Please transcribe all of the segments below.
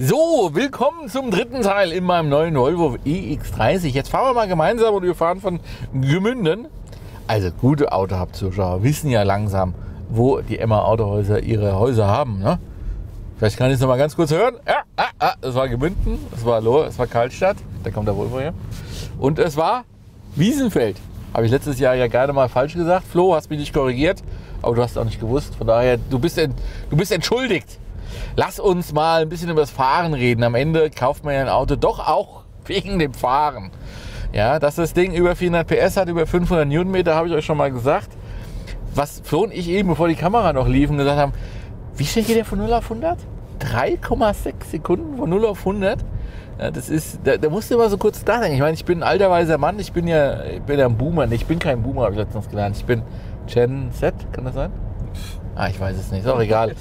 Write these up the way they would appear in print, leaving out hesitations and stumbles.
So, willkommen zum dritten Teil in meinem neuen Volvo EX30. Jetzt fahren wir mal gemeinsam und wir fahren von Gemünden. Also gute Autohub-Zuschauer wissen ja langsam, wo die MH Autohäuser ihre Häuser haben. Ne? Vielleicht kann ich es noch mal ganz kurz hören. Ja, das war Gemünden, das war Lohr, das war Karlstadt. Da kommt der Volvo her. Und es war Wiesenfeld. Habe ich letztes Jahr ja gerade mal falsch gesagt. Flo, hast mich nicht korrigiert, aber du hast auch nicht gewusst. Von daher, du bist entschuldigt. Lass uns mal ein bisschen über das Fahren reden. Am Ende kauft man ja ein Auto doch auch wegen dem Fahren. Ja, dass das Ding über 400 PS hat, über 500 Newtonmeter, habe ich euch schon mal gesagt. Was Flo und ich eben, bevor die Kamera noch liefen, gesagt haben, wie schnell geht der von 0 auf 100? 3,6 Sekunden von 0 auf 100. Ja, das ist, da musst du immer so kurz nachdenken. Ich meine, ich bin ein alter weiser Mann, ich bin ja ein Boomer. Nee, ich bin kein Boomer, habe ich letztens gelernt. Ich bin Gen Z, kann das sein? Ich weiß es nicht, ist auch egal.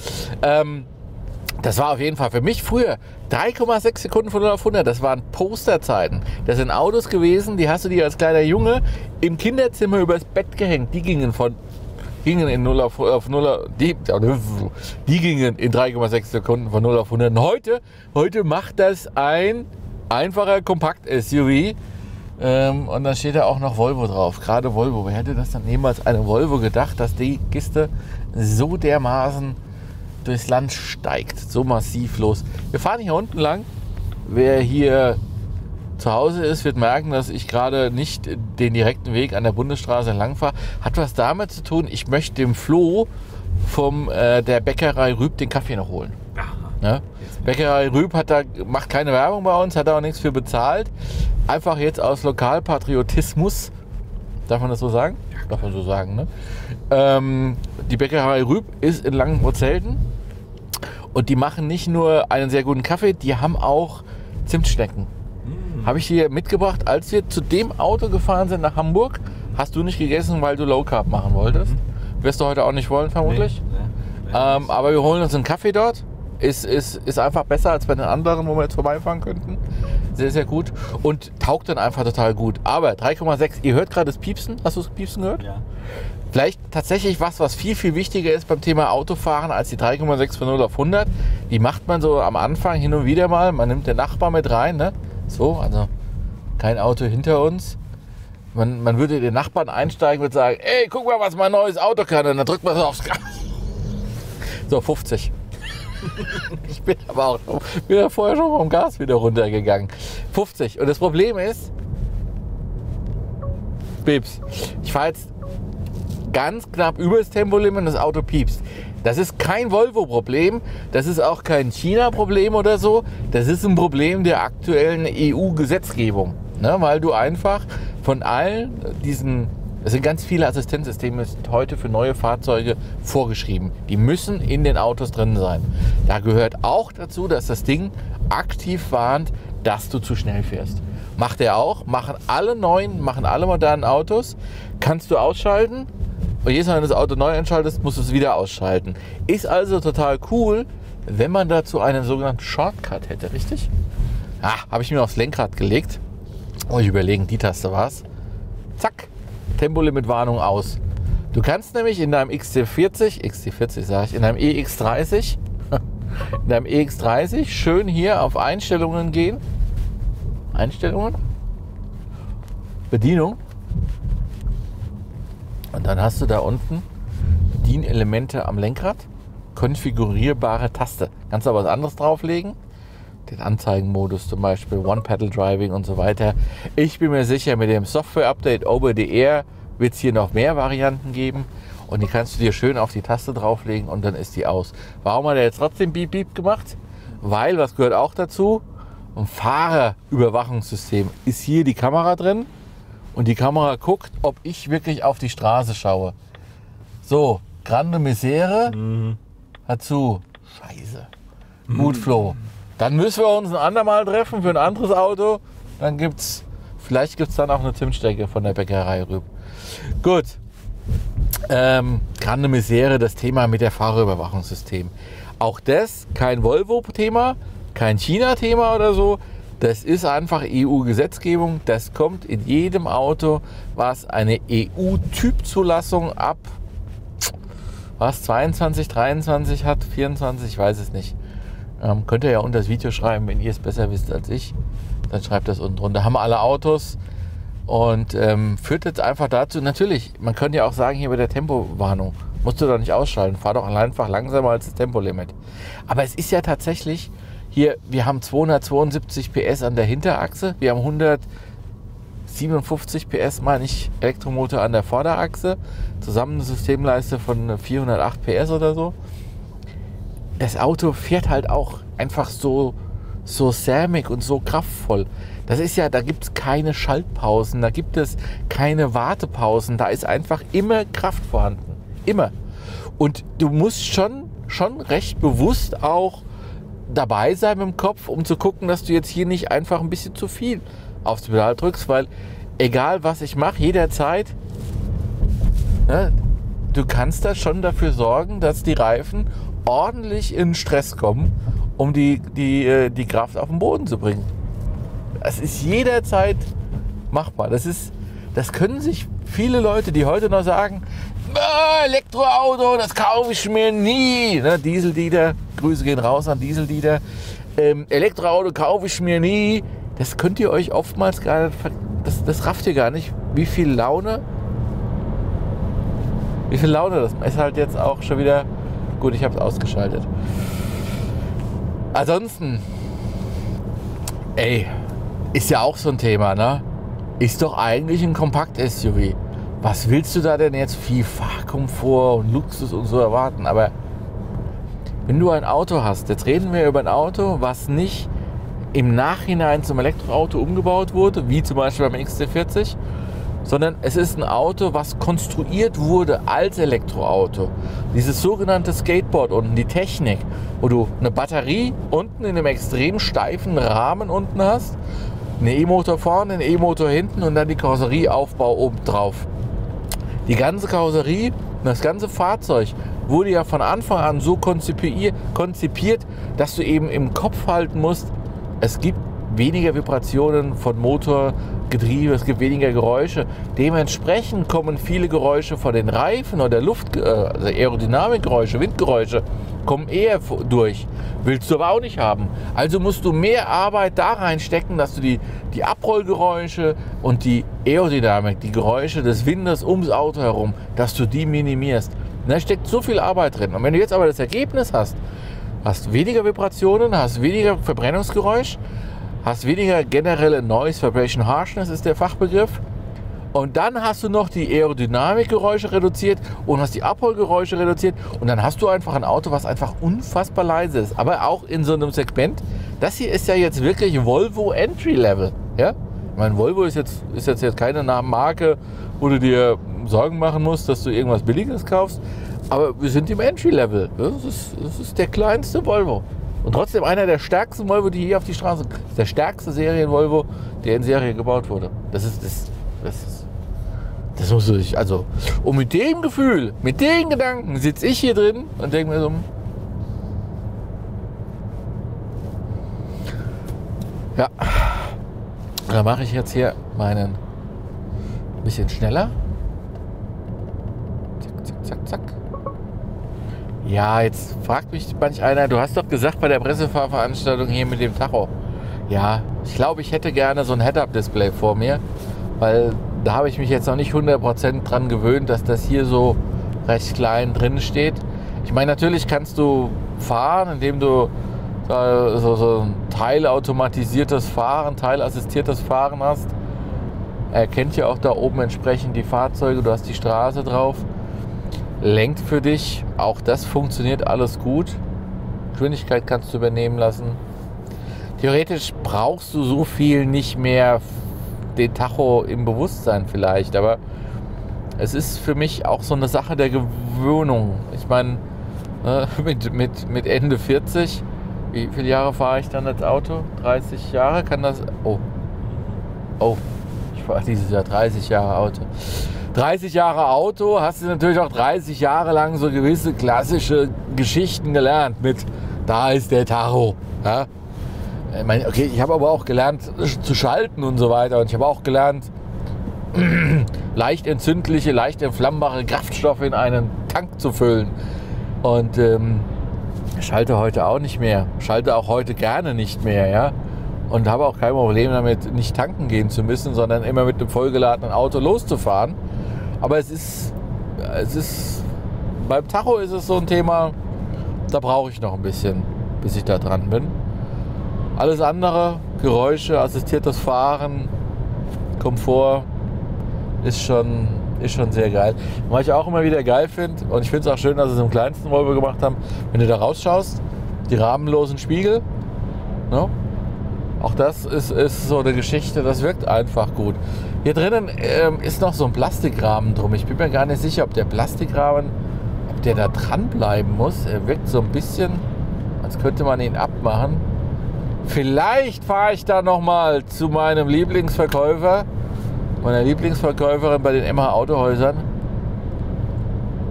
Das war auf jeden Fall für mich früher 3,6 Sekunden von 0 auf 100. Das waren Posterzeiten. Das sind Autos gewesen, die hast du dir als kleiner Junge im Kinderzimmer übers Bett gehängt. Die gingen in 3,6 Sekunden von 0 auf 100. Und heute macht das ein einfacher Kompakt-SUV. Und dann steht da auch noch Volvo drauf. Gerade Volvo. Wer hätte das dann jemals einem Volvo gedacht, dass die Kiste so dermaßen durchs Land steigt, so massiv los. Wir fahren hier unten lang. Wer hier zu Hause ist, wird merken, dass ich gerade nicht den direkten Weg an der Bundesstraße lang fahre. Hat was damit zu tun, ich möchte dem Flo vom der Bäckerei Rüb den Kaffee noch holen. Ja? Bäckerei Rüb macht keine Werbung bei uns, hat da auch nichts für bezahlt. Einfach jetzt aus Lokalpatriotismus. Darf man das so sagen? Ja. Darf man so sagen, ne? Die Bäckerei Rüb ist in Langenprozelten. Und die machen nicht nur einen sehr guten Kaffee, die haben auch Zimtschnecken. Habe ich hier mitgebracht, als wir zu dem Auto gefahren sind nach Hamburg. Hast du nicht gegessen, weil du Low Carb machen wolltest. Wirst du heute auch nicht wollen, vermutlich. Nee. Aber wir holen uns einen Kaffee dort. Ist einfach besser als bei den anderen, wo wir jetzt vorbeifahren könnten. Sehr, sehr gut. Und taugt dann einfach total gut. Aber 3,6, ihr hört gerade das Piepsen. Hast du das Piepsen gehört? Ja. Vielleicht tatsächlich was viel, viel wichtiger ist beim Thema Autofahren als die 3,6 von 0 auf 100. Die macht man so am Anfang hin und wieder mal. Man nimmt den Nachbar mit rein. Ne? So, also kein Auto hinter uns. Man würde den Nachbarn einsteigen und sagen, ey, guck mal, was mein neues Auto kann. Und dann drückt man so aufs Gas. So, 50. Ich bin aber auch wieder vorher schon vom Gas wieder runtergegangen. 50. Und das Problem ist, piepst. Ich fahre jetzt ganz knapp über das Tempolimit und das Auto piepst. Das ist kein Volvo-Problem, das ist auch kein China-Problem oder so. Das ist ein Problem der aktuellen EU-Gesetzgebung. Ne? Weil du einfach von allen diesen... Es sind ganz viele Assistenzsysteme, sind heute für neue Fahrzeuge vorgeschrieben. Die müssen in den Autos drin sein. Da gehört auch dazu, dass das Ding aktiv warnt, dass du zu schnell fährst. Macht er auch, machen alle modernen Autos. Kannst du ausschalten und jedes Mal, wenn du das Auto neu einschaltest, musst du es wieder ausschalten. Ist also total cool, wenn man dazu einen sogenannten Shortcut hätte, richtig? Habe ich mir aufs Lenkrad gelegt. Oh, ich überlege, die Taste war's. Zack. Tempolimit-Warnung aus. Du kannst nämlich in deinem EX30 schön hier auf Einstellungen gehen. Einstellungen. Bedienung. Und dann hast du da unten Bedienelemente am Lenkrad. Konfigurierbare Taste. Kannst du aber was anderes drauflegen. Den Anzeigenmodus zum Beispiel, One-Pedal-Driving und so weiter. Ich bin mir sicher, mit dem Software-Update Over the Air wird es hier noch mehr Varianten geben. Und die kannst du dir schön auf die Taste drauflegen und dann ist die aus. Warum hat er jetzt trotzdem Beep-Beep gemacht? Weil, was gehört auch dazu, ein Fahrerüberwachungssystem ist hier die Kamera drin. Und die Kamera guckt, ob ich wirklich auf die Straße schaue. So, Grande Misere. Hat zu. Scheiße. Gut, Flo. Dann müssen wir uns ein andermal treffen für ein anderes Auto. Dann vielleicht gibt's dann auch eine Zimtstecke von der Bäckerei Rüb. Gut. Grande Misere, das Thema mit der Fahrerüberwachungssystem. Auch das kein Volvo-Thema, kein China-Thema oder so. Das ist einfach EU-Gesetzgebung. Das kommt in jedem Auto, was eine EU-Typzulassung ab 22, 23 hat, 24, ich weiß es nicht. Könnt ihr ja unter das Video schreiben, wenn ihr es besser wisst als ich. Dann schreibt das unten drunter. Haben alle Autos und führt jetzt einfach dazu. Natürlich, man könnte ja auch sagen, hier bei der Tempowarnung, musst du doch nicht ausschalten. Fahr doch einfach langsamer als das Tempolimit. Aber es ist ja tatsächlich hier, wir haben 272 PS an der Hinterachse. Wir haben 157 PS, meine ich, Elektromotor an der Vorderachse. Zusammen eine Systemleiste von 408 PS oder so. Das Auto fährt halt auch einfach so sämig und so kraftvoll. Das ist ja, da gibt es keine Schaltpausen, da gibt es keine Wartepausen, da ist einfach immer Kraft vorhanden. Immer. Und du musst schon recht bewusst auch dabei sein im Kopf, um zu gucken, dass du jetzt hier nicht einfach ein bisschen zu viel aufs Pedal drückst, weil egal was ich mache, jederzeit, ne, du kannst da schon dafür sorgen, dass die Reifen ordentlich in Stress kommen, um die Kraft auf den Boden zu bringen. Das ist jederzeit machbar. Das können sich viele Leute, die heute noch sagen, Elektroauto, das kaufe ich mir nie. Ne, Dieseldealer, Grüße gehen raus an Dieseldealer. Elektroauto kaufe ich mir nie. Das könnt ihr euch oftmals gar nicht, das rafft ihr gar nicht, wie viel Laune das ist halt jetzt auch schon wieder. Gut, ich habe es ausgeschaltet. Ansonsten, ey, ist ja auch so ein Thema, ne? Ist doch eigentlich ein Kompakt-SUV. Was willst du da denn jetzt viel Fahrkomfort und Luxus und so erwarten? Aber wenn du ein Auto hast, jetzt reden wir über ein Auto, was nicht im Nachhinein zum Elektroauto umgebaut wurde, wie zum Beispiel beim XC40, sondern es ist ein Auto, was konstruiert wurde als Elektroauto. Dieses sogenannte Skateboard unten, die Technik, wo du eine Batterie unten in einem extrem steifen Rahmen unten hast, einen E-Motor vorne, einen E-Motor hinten und dann die Karosserieaufbau oben drauf. Die ganze Karosserie, das ganze Fahrzeug wurde ja von Anfang an so konzipiert, dass du eben im Kopf halten musst, es gibt weniger Vibrationen von Motor, Getriebe, es gibt weniger Geräusche. Dementsprechend kommen viele Geräusche von den Reifen oder Luft, also Aerodynamikgeräusche, Windgeräusche, kommen eher durch. Willst du aber auch nicht haben. Also musst du mehr Arbeit da reinstecken, dass du die Abrollgeräusche und die Aerodynamik, die Geräusche des Windes ums Auto herum, dass du die minimierst. Und da steckt so viel Arbeit drin. Und wenn du jetzt aber das Ergebnis hast, hast weniger Vibrationen, hast weniger Verbrennungsgeräusch, hast weniger generelle Noise, Vibration Harshness ist der Fachbegriff. Und dann hast du noch die Aerodynamikgeräusche reduziert und hast die Abholgeräusche reduziert. Und dann hast du einfach ein Auto, was einfach unfassbar leise ist. Aber auch in so einem Segment, das hier ist ja jetzt wirklich Volvo Entry Level. Ja? Ich meine, Volvo ist jetzt keine Marke, wo du dir Sorgen machen musst, dass du irgendwas Billiges kaufst. Aber wir sind im Entry Level. Das ist der kleinste Volvo. Und trotzdem einer der stärksten Volvo, die hier auf die Straße, der stärkste Serien-Volvo, der in Serie gebaut wurde. Das muss ich, also, und mit dem Gefühl, mit den Gedanken sitze ich hier drin und denke mir so, ja, da mache ich jetzt hier meinen ein bisschen schneller. Zack, zack, zack, zack. Ja, jetzt fragt mich manch einer, du hast doch gesagt bei der Pressefahrveranstaltung hier mit dem Tacho. Ja, ich glaube, ich hätte gerne so ein Head-Up-Display vor mir, weil da habe ich mich jetzt noch nicht 100% dran gewöhnt, dass das hier so recht klein drin steht. Ich meine, natürlich kannst du fahren, indem du so ein teilautomatisiertes Fahren, teilassistiertes Fahren hast. Er kennt ja auch da oben entsprechend die Fahrzeuge, du hast die Straße drauf. Lenkt für dich, auch das funktioniert alles gut. Geschwindigkeit kannst du übernehmen lassen. Theoretisch brauchst du so viel nicht mehr den Tacho im Bewusstsein vielleicht, aber es ist für mich auch so eine Sache der Gewöhnung. Ich meine, mit Ende 40, wie viele Jahre fahre ich dann das Auto? 30 Jahre kann das... Oh, ich fahre dieses Jahr 30 Jahre Auto. 30 Jahre Auto, hast du natürlich auch 30 Jahre lang so gewisse klassische Geschichten gelernt mit, da ist der Tacho. Ja? Ich meine, okay, ich habe aber auch gelernt zu schalten und so weiter und ich habe auch gelernt, leicht entzündliche, leicht entflammbare Kraftstoffe in einen Tank zu füllen. Und Ich schalte heute auch nicht mehr, schalte auch heute gerne nicht mehr, ja. Und habe auch kein Problem damit, nicht tanken gehen zu müssen, sondern immer mit einem vollgeladenen Auto loszufahren. Aber es ist beim Tacho ist es so ein Thema, da brauche ich noch ein bisschen, bis ich da dran bin. Alles andere, Geräusche, assistiertes Fahren, Komfort, ist schon sehr geil. Was ich auch immer wieder geil finde, und ich finde es auch schön, dass sie es im kleinsten Volvo gemacht haben, wenn du da rausschaust, die rahmenlosen Spiegel, ne? Auch das ist so eine Geschichte, das wirkt einfach gut. Hier drinnen ist noch so ein Plastikrahmen drum. Ich bin mir gar nicht sicher, ob der Plastikrahmen, ob der da dran bleiben muss. Er wirkt so ein bisschen, als könnte man ihn abmachen. Vielleicht fahre ich da nochmal zu meinem Lieblingsverkäufer, meiner Lieblingsverkäuferin bei den MH Autohäusern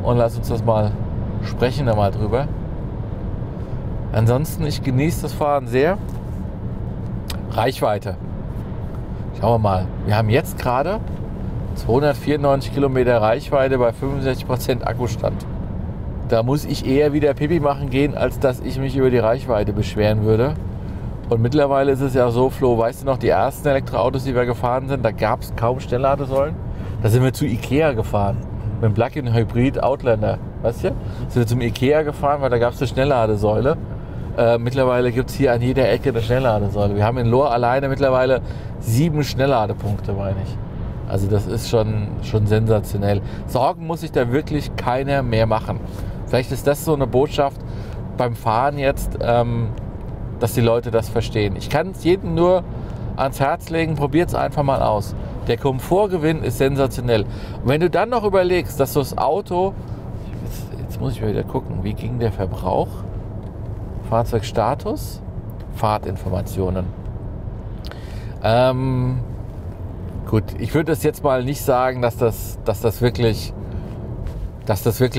und lass uns das mal sprechen, da mal drüber. Ansonsten, ich genieße das Fahren sehr. Reichweite. Schauen wir mal. Wir haben jetzt gerade 294 Kilometer Reichweite bei 65% Akkustand. Da muss ich eher wieder Pipi machen gehen, als dass ich mich über die Reichweite beschweren würde. Und mittlerweile ist es ja so, Flo, weißt du noch, die ersten Elektroautos, die wir gefahren sind, da gab es kaum Schnellladesäulen. Da sind wir zu Ikea gefahren. Mit dem Plug-in-Hybrid Outlander. Weißt du? Sind wir zum Ikea gefahren, weil da gab es eine Schnellladesäule. Mittlerweile gibt es hier an jeder Ecke eine Schnellladesäule. Wir haben in Lohr alleine mittlerweile 7 Schnellladepunkte, meine ich. Also das ist schon sensationell. Sorgen muss sich da wirklich keiner mehr machen. Vielleicht ist das so eine Botschaft beim Fahren jetzt, dass die Leute das verstehen. Ich kann es jedem nur ans Herz legen, probiert es einfach mal aus. Der Komfortgewinn ist sensationell. Und wenn du dann noch überlegst, dass das Auto, jetzt muss ich mal wieder gucken, wie ging der Verbrauch? Fahrzeugstatus, Fahrtinformationen. Gut, ich würde das jetzt mal nicht sagen, dass das wirklich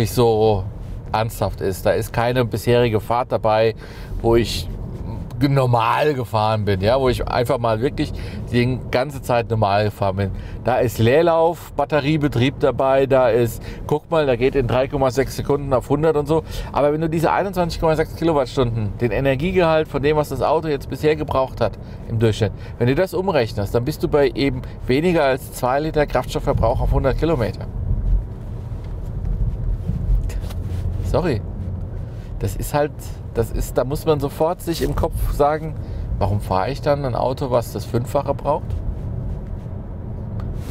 so ernsthaft ist. Da ist keine bisherige Fahrt dabei, wo ich normal gefahren bin, ja, wo ich einfach mal wirklich die ganze Zeit normal gefahren bin. Da ist Leerlauf, Batteriebetrieb dabei, da ist, guck mal, da geht in 3,6 Sekunden auf 100 und so. Aber wenn du diese 21,6 Kilowattstunden, den Energiegehalt von dem, was das Auto jetzt bisher gebraucht hat im Durchschnitt, wenn du das umrechnest, dann bist du bei eben weniger als 2 Liter Kraftstoffverbrauch auf 100 Kilometer. Sorry. Das ist halt, da muss man sofort sich im Kopf sagen, warum fahre ich dann ein Auto, was das 5-fache braucht?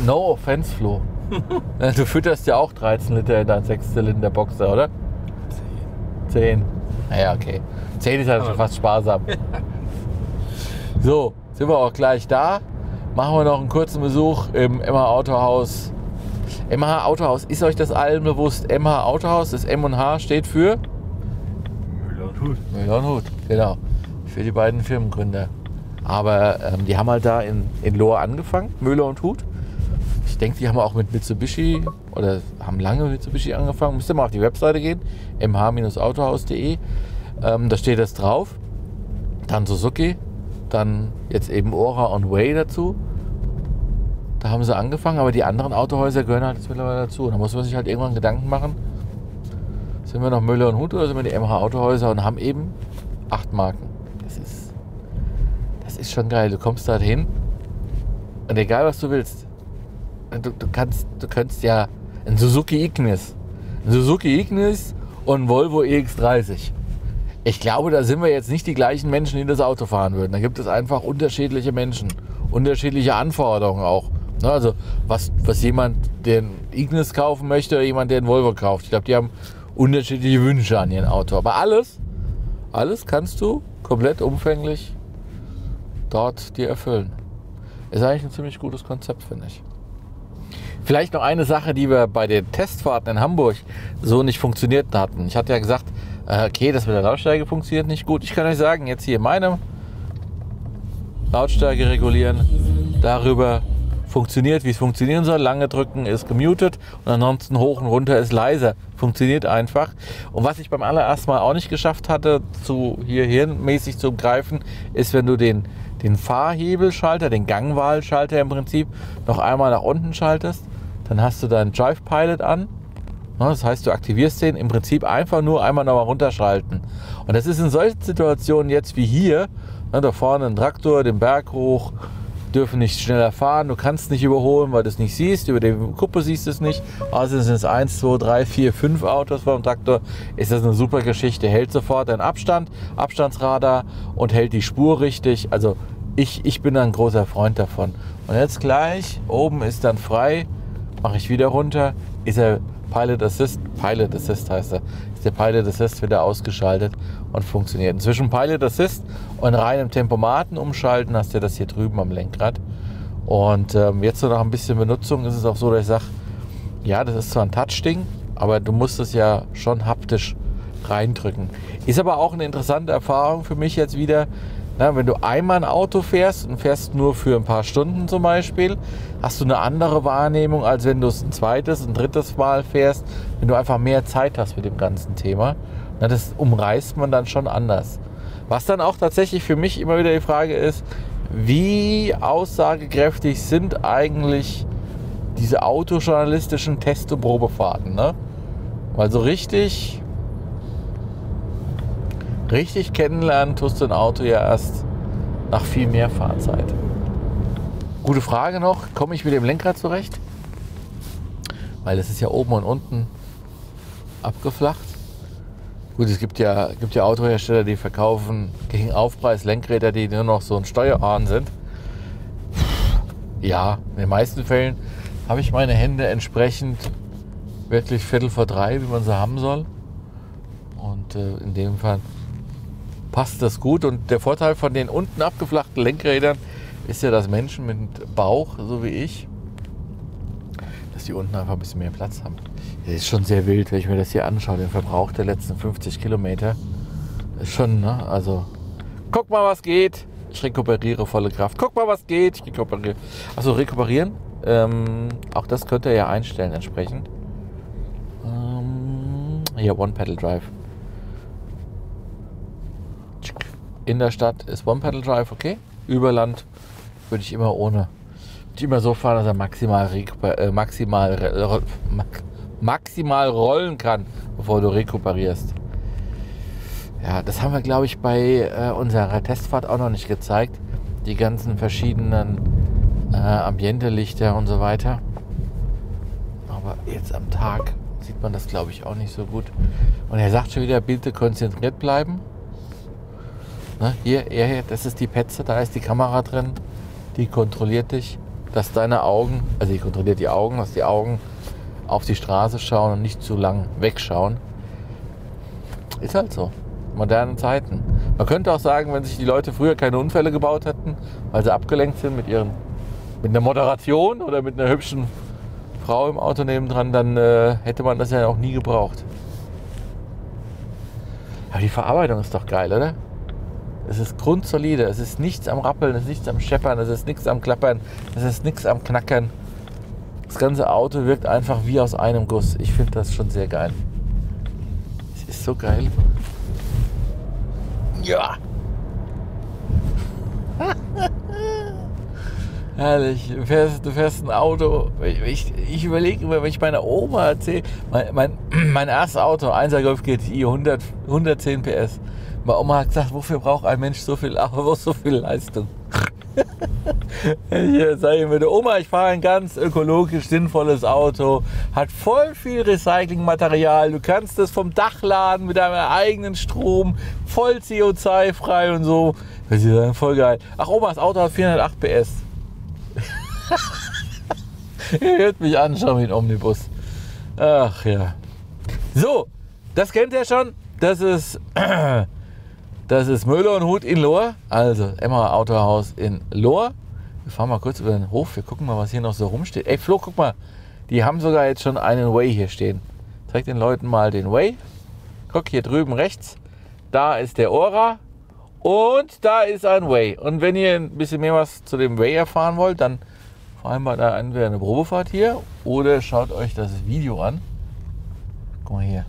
No offense, Flo. Du fütterst ja auch 13 Liter in deinen 6-Zylinder-Boxer, oder? 10. Naja, okay. 10 ist halt schon fast sparsam. So, sind wir auch gleich da. Machen wir noch einen kurzen Besuch im MH Autohaus. MH Autohaus, ist euch das allen bewusst? MH Autohaus, das M&H steht für? Müller und Hut, genau. Für die beiden Firmengründer. Aber die haben halt da in Lohr angefangen, Müller und Hut. Ich denke, die haben auch mit Mitsubishi oder haben lange mit Mitsubishi angefangen. Müsst ihr mal auf die Webseite gehen, mh-autohaus.de. Da steht das drauf. Dann Suzuki, dann jetzt eben Ora und Way dazu. Da haben sie angefangen, aber die anderen Autohäuser gehören halt jetzt mittlerweile dazu. Und da muss man sich halt irgendwann Gedanken machen. Sind wir noch Müller und Hut oder sind wir die MH Autohäuser und haben eben 8 Marken. Das ist schon geil. Du kommst da hin und egal was du willst, du kannst ja ein Suzuki Ignis und ein Volvo EX30. Ich glaube, da sind wir jetzt nicht die gleichen Menschen, die das Auto fahren würden. Da gibt es einfach unterschiedliche Menschen, unterschiedliche Anforderungen auch. Also was jemand, der ein Ignis kaufen möchte oder jemand, der einen Volvo kauft. Ich glaube, die haben unterschiedliche Wünsche an ihren Auto. Aber alles kannst du komplett umfänglich dort dir erfüllen. Ist eigentlich ein ziemlich gutes Konzept, finde ich. Vielleicht noch eine Sache, die wir bei den Testfahrten in Hamburg so nicht funktioniert hatten. Ich hatte ja gesagt, okay, das mit der Lautstärke funktioniert nicht gut. Ich kann euch sagen, jetzt hier in meinem Lautstärke regulieren, darüber funktioniert, wie es funktionieren soll. Lange drücken ist gemutet und ansonsten hoch und runter ist leiser. Funktioniert einfach. Und was ich beim allerersten Mal auch nicht geschafft hatte, hier hirnmäßig zu greifen, ist, wenn du den Fahrhebelschalter, den Gangwahlschalter im Prinzip, noch einmal nach unten schaltest, dann hast du deinen Drive Pilot an Das heißt, du aktivierst den im Prinzip einfach nur einmal nochmal runterschalten. Und das ist in solchen Situationen jetzt wie hier, da vorne ein Traktor, den Berg hoch, dürfen nicht schneller fahren, du kannst nicht überholen, weil du es nicht siehst, über die Kuppe siehst du es nicht. Also sind es 1, 2, 3, 4, 5 Autos vom Traktor, ist das eine super Geschichte. Hält sofort den Abstand, Abstandsradar und hält die Spur richtig. Also ich bin da ein großer Freund davon. Und jetzt gleich, oben ist dann frei, mache ich wieder runter, ist er Pilot Assist heißt er, ist der Pilot Assist wieder ausgeschaltet und funktioniert. Inzwischen Pilot Assist und reinem Tempomaten umschalten hast du das hier drüben am Lenkrad. Und jetzt so nach ein bisschen Benutzung ist es auch so, dass ich sage, ja, das ist zwar ein Touch-Ding, aber du musst es ja schon haptisch reindrücken. Ist aber auch eine interessante Erfahrung für mich jetzt wieder. Na, wenn du einmal ein Auto fährst und fährst nur für ein paar Stunden zum Beispiel, hast du eine andere Wahrnehmung, als wenn du es ein zweites, ein drittes Mal fährst, wenn du einfach mehr Zeit hast mit dem ganzen Thema. Na, das umreißt man dann schon anders. Was dann auch tatsächlich für mich immer wieder die Frage ist, wie aussagekräftig sind eigentlich diese autojournalistischen Test- und Probefahrten, ne? Weil so richtig kennenlernen tust du ein Auto ja erst nach viel mehr Fahrzeit. Gute Frage noch, komme ich mit dem Lenkrad zurecht? Weil das ist ja oben und unten abgeflacht. Gut, es gibt ja Autohersteller, die verkaufen gegen Aufpreis Lenkräder, die nur noch so ein Steuerhahn sind. Ja, in den meisten Fällen habe ich meine Hände entsprechend wirklich 2:45, wie man sie haben soll. Und in dem Fall passt das gut. Und der Vorteil von den unten abgeflachten Lenkrädern ist ja, dass Menschen mit Bauch, so wie ich, dass die unten einfach ein bisschen mehr Platz haben. Das ist schon sehr wild, wenn ich mir das hier anschaue, den Verbrauch der letzten 50 Kilometer. Ist schon, ne? Also, guck mal, was geht. Ich rekuperiere volle Kraft. Guck mal, was geht. Ich rekuperiere. Achso, rekuperieren. Auch das könnt ihr ja einstellen entsprechend. Ja, One-Pedal-Drive. In der Stadt ist One-Pedal-Drive okay. Über Land würde ich immer ohne. Würde ich immer so fahren, dass er maximal rollen kann, bevor du rekuperierst. Ja, das haben wir, glaube ich, bei unserer Testfahrt auch noch nicht gezeigt. Die ganzen verschiedenen Ambiente-Lichter und so weiter. Aber jetzt am Tag sieht man das, glaube ich, auch nicht so gut. Und er sagt schon wieder, bitte konzentriert bleiben. Na, hier, das ist die Petze, da ist die Kamera drin, die kontrolliert dich, dass deine Augen, also die kontrolliert die Augen, dass die Augen auf die Straße schauen und nicht zu lang wegschauen. Ist halt so, moderne Zeiten. Man könnte auch sagen, wenn sich die Leute früher keine Unfälle gebaut hätten, weil sie abgelenkt sind mit einer Moderation oder mit einer hübschen Frau im Auto nebendran, dann hätte man das ja auch nie gebraucht. Aber die Verarbeitung ist doch geil, oder? Es ist grundsolide, es ist nichts am Rappeln, es ist nichts am Scheppern, es ist nichts am Klappern, es ist nichts am Knackern. Das ganze Auto wirkt einfach wie aus einem Guss. Ich finde das schon sehr geil. Es ist so geil. Ja. Herrlich, du fährst ein Auto. Ich überlege immer, wenn ich meiner Oma erzähle, mein erstes Auto, 1er Golf GTI, 110 PS. Meine Oma hat gesagt, wofür braucht ein Mensch so viel, so viel Leistung? Ich sage immer, Oma, ich fahre ein ganz ökologisch sinnvolles Auto, hat voll viel Recyclingmaterial, du kannst es vom Dach laden mit deinem eigenen Strom, voll CO2-frei und so. Das ist dann voll geil. Ach, Omas Auto hat 408 PS. Ihr hört mich anschauen wie ein Omnibus. Ach ja. So, das kennt ihr schon. Das ist Müller und Hut in Lohr. Also MH Autohaus in Lohr. Wir fahren mal kurz über den Hof. Wir gucken mal, was hier noch so rumsteht. Ey Flo, guck mal. Die haben sogar jetzt schon einen Way hier stehen. Ich zeig den Leuten mal den Way. Guck, hier drüben rechts. Da ist der Ora. Und da ist ein Way. Und wenn ihr ein bisschen mehr was zu dem Way erfahren wollt, dann vereinbart entweder eine Probefahrt hier oder schaut euch das Video an. Guck mal hier.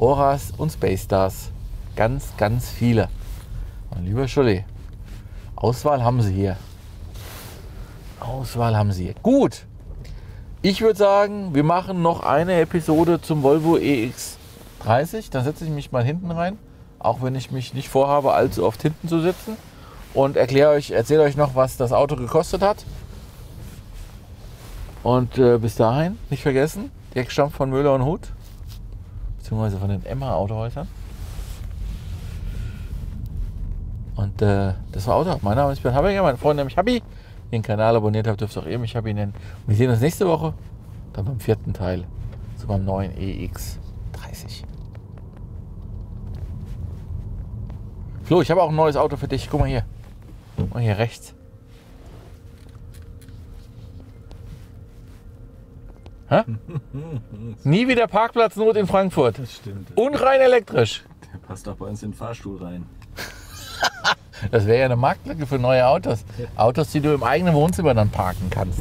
Oras und Space Stars. Ganz, ganz viele. Und lieber Schulli, Auswahl haben sie hier. Gut. Ich würde sagen, wir machen noch eine Episode zum Volvo EX30. Da setze ich mich mal hinten rein, auch wenn ich mich nicht vorhabe, allzu oft hinten zu sitzen. Und erzähle euch noch, was das Auto gekostet hat. Und bis dahin, nicht vergessen, direkt stammt von Müller und Hut, beziehungsweise von den MH Autohäusern. Und das war Auto. Mein Name ist Björn Habinger, mein Freund nämlich Habby. Den Kanal abonniert habt, dürft auch ihr mich Habby nennen. Und wir sehen uns nächste Woche, dann beim 4. Teil, so beim neuen EX30. Flo, ich habe auch ein neues Auto für dich. Guck mal hier. Guck mal hier rechts. Hä? Nie wieder Parkplatznot in Frankfurt. Das stimmt. Und rein elektrisch. Der passt doch bei uns in den Fahrstuhl rein. Das wäre ja eine Marktlücke für neue Autos. Ja. Autos, die du im eigenen Wohnzimmer dann parken kannst.